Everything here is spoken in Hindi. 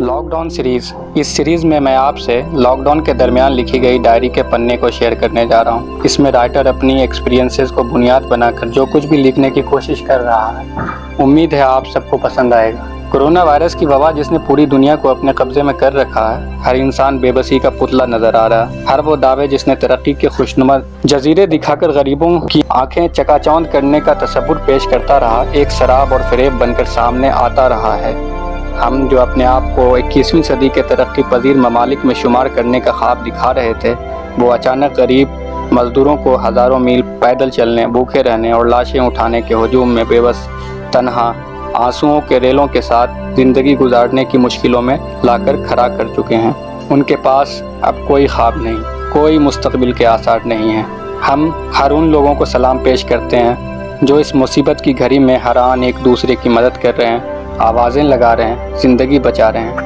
Lockdown series. इस सीरीज़ में मैं आपसे लॉकडाउन के दरमियान लिखी गई डायरी के पन्ने को शेयर करने जा रहा हूं। इसमें राइटर अपनी एक्सपीरियंसेस को बुनियाद बनाकर जो कुछ भी लिखने की कोशिश कर रहा है। उम्मीद है आप सबको पसंद आएगा। कोरोना वायरस की वबा जिसने पूरी दुनिया को अपने कब्जे में कर रखा है, हर इंसान बेबसी का पुतला नजर आ रहा है। हर वो दावे जिसने तरक्की के खुशनुमा जजीरे दिखाकर गरीबों की आँखें चकाचौंध करने का तस्वुर पेश करता रहा, एक शराब और फरेब बनकर सामने आता रहा है। हम जो अपने आप को 21वीं सदी के तरक्की पजीर ममालिक में शुमार करने का ख्वाब दिखा रहे थे, वो अचानक गरीब मजदूरों को हज़ारों मील पैदल चलने, भूखे रहने और लाशें उठाने के हुजूम में बेबस, तन्हा, आंसुओं के रेलों के साथ ज़िंदगी गुजारने की मुश्किलों में लाकर खड़ा कर चुके हैं। उनके पास अब कोई ख्वाब नहीं, कोई मुस्तकबिल के आसार नहीं हैं। हम हर उन लोगों को सलाम पेश करते हैं जो इस मुसीबत की घड़ी में हर आन एक दूसरे की मदद कर रहे हैं, आवाज़ें लगा रहे हैं, ज़िंदगी बचा रहे हैं।